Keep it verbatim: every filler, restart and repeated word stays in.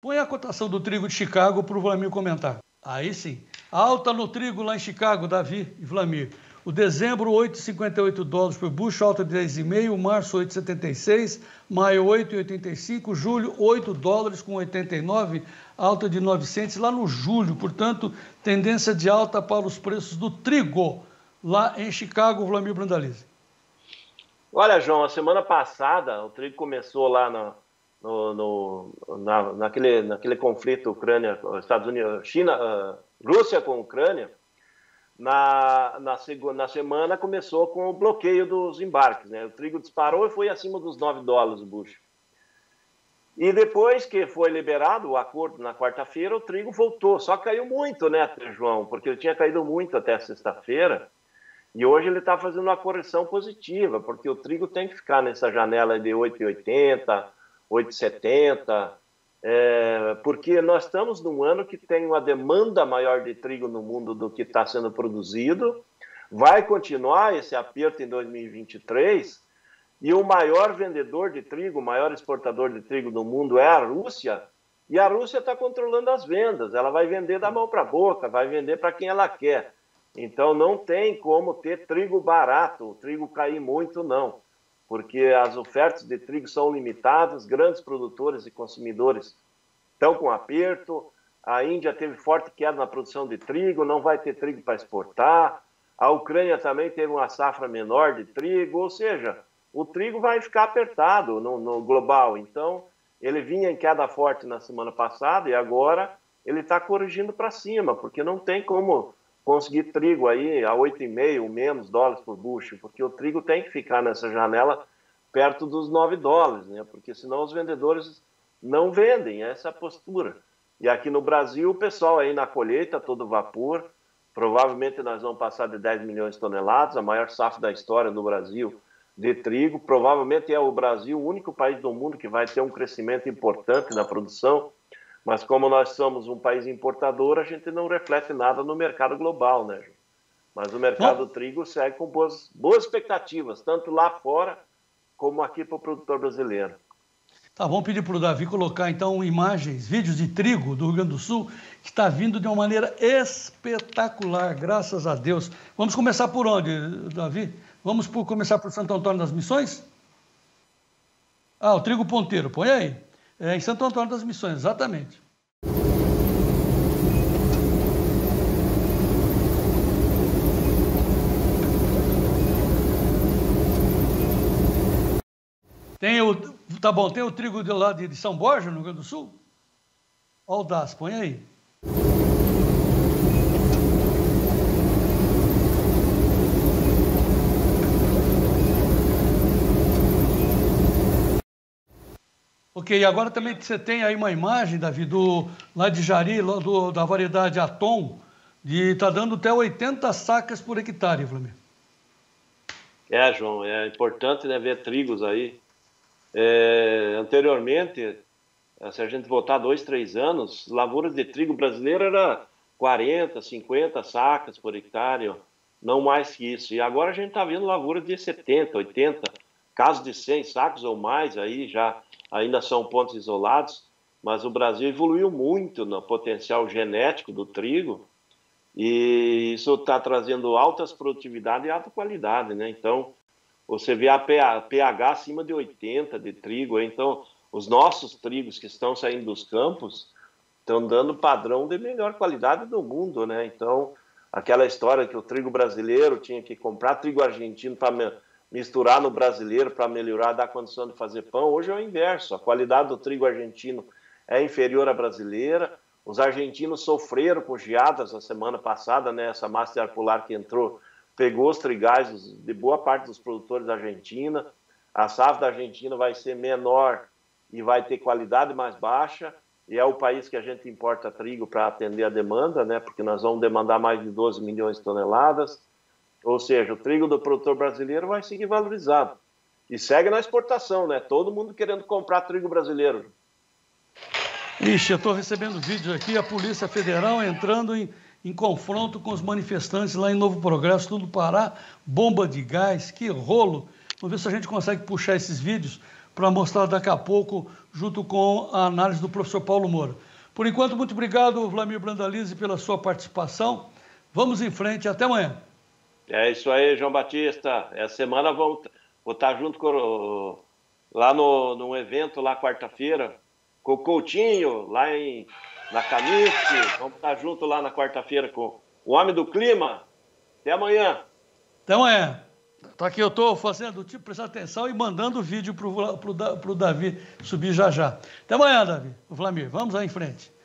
Põe a cotação do trigo de Chicago para o Vlamir comentar. Aí sim. Alta no trigo lá em Chicago, Davi e Vlamir. O dezembro, oito vírgula cinquenta e oito dólares por bucho, alta de dez vírgula cinco, março, oito vírgula setenta e seis, maio, oito vírgula oitenta e cinco, julho, oito dólares com oitenta e nove, alta de novecentos lá no julho. Portanto, tendência de alta para os preços do trigo lá em Chicago, Vlamir Brandalise. Olha, João, a semana passada o trigo começou lá na... No, no, na, naquele, naquele conflito Ucrânia, Estados Unidos, China, uh, Rússia com Ucrânia, na, na, na semana começou com o bloqueio dos embarques, né? O trigo disparou e foi acima dos nove dólares o bushel. E depois que foi liberado o acordo na quarta-feira, o trigo voltou, só caiu muito, né, João? Porque ele tinha caído muito até sexta-feira. E hoje ele está fazendo uma correção positiva, porque o trigo tem que ficar nessa janela de oito e oitenta, oito e setenta, é, porque nós estamos num ano que tem uma demanda maior de trigo no mundo do que está sendo produzido, vai continuar esse aperto em dois mil e vinte e três, e o maior vendedor de trigo, o maior exportador de trigo do mundo é a Rússia, e a Rússia está controlando as vendas, ela vai vender da mão para a boca, vai vender para quem ela quer, então não tem como ter trigo barato, o trigo cair muito não. Porque as ofertas de trigo são limitadas, grandes produtores e consumidores estão com aperto, a Índia teve forte queda na produção de trigo, não vai ter trigo para exportar, a Ucrânia também teve uma safra menor de trigo, ou seja, o trigo vai ficar apertado no, no global. Então, ele vinha em queda forte na semana passada e agora ele está corrigindo para cima, porque não tem como conseguir trigo aí a oito e meio ou menos dólares por bucho, porque o trigo tem que ficar nessa janela perto dos nove dólares, né? Porque senão os vendedores não vendem, essa é a postura. E aqui no Brasil, o pessoal aí na colheita, todo vapor, provavelmente nós vamos passar de dez milhões de toneladas, a maior safra da história do Brasil de trigo, provavelmente é o Brasil, o único país do mundo que vai ter um crescimento importante na produção. Mas como nós somos um país importador, a gente não reflete nada no mercado global, né, Ju? Mas o mercado Bom, do trigo segue com boas, boas expectativas, tanto lá fora como aqui para o produtor brasileiro. Tá, vamos pedir para o Davi colocar, então, imagens, vídeos de trigo do Rio Grande do Sul, que está vindo de uma maneira espetacular, graças a Deus. Vamos começar por onde, Davi? Vamos por, começar por Santo Antônio das Missões? Ah, o trigo ponteiro, põe aí. É, em Santo Antônio das Missões, exatamente. Tem o, tá bom, tem o trigo de lá de, de São Borja, no Rio Grande do Sul? Olha o D A S, põe aí. Ok, agora também você tem aí uma imagem, Davi, do, lá de Jari, lá do, da variedade Atom, e está dando até oitenta sacas por hectare, Vlamir. É, João, é importante, né, ver trigos aí. É, anteriormente, se a gente voltar dois, três anos, lavouras de trigo brasileiro era quarenta, cinquenta sacas por hectare, não mais que isso. E agora a gente está vendo lavouras de setenta, oitenta, casos de cem sacos ou mais aí já. Ainda são pontos isolados, mas o Brasil evoluiu muito no potencial genético do trigo e isso está trazendo altas produtividade e alta qualidade, né? Então, você vê a pH acima de oitenta de trigo, então os nossos trigos que estão saindo dos campos estão dando padrão de melhor qualidade do mundo, né? Então, aquela história que o trigo brasileiro tinha que comprar trigo argentino para misturar no brasileiro para melhorar, dar condição de fazer pão, hoje é o inverso. A qualidade do trigo argentino é inferior à brasileira. Os argentinos sofreram com geadas a semana passada, né? Essa massa de ar polar que entrou pegou os trigais de boa parte dos produtores da Argentina. A safra da Argentina vai ser menor e vai ter qualidade mais baixa. E é o país que a gente importa trigo para atender a demanda, né? Porque nós vamos demandar mais de doze milhões de toneladas. Ou seja, o trigo do produtor brasileiro vai seguir valorizado. E segue na exportação, né? Todo mundo querendo comprar trigo brasileiro. Ixi, eu estou recebendo vídeos aqui, a Polícia Federal entrando em, em confronto com os manifestantes lá em Novo Progresso, tudo Pará, bomba de gás, que rolo. Vamos ver se a gente consegue puxar esses vídeos para mostrar daqui a pouco, junto com a análise do professor Paulo Moura. Por enquanto, muito obrigado, Vlamir Brandalise, pela sua participação. Vamos em frente, até amanhã. É isso aí, João Batista. Essa semana vou, vou estar junto com, lá no, num evento, lá quarta-feira, com o Coutinho, lá em, na Camisque. Vamos estar junto lá na quarta-feira com o Homem do Clima. Até amanhã. Até amanhã. Tá aqui, eu estou fazendo, tipo, prestar atenção e mandando o vídeo para o Davi subir já já. Até amanhã, Davi. O Vlamir, vamos aí em frente.